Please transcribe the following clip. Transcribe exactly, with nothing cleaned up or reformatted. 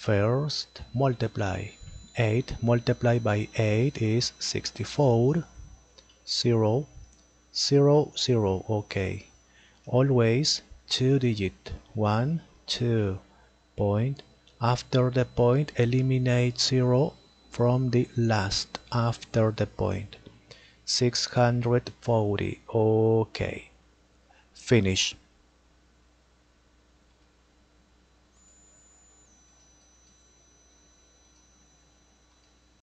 First, multiply. eight multiplied by eight is sixty-four. zero, zero, zero, okay. Always two digit. one, two, point. After the point, eliminate zero from the last after the point. six hundred forty, okay. Finish.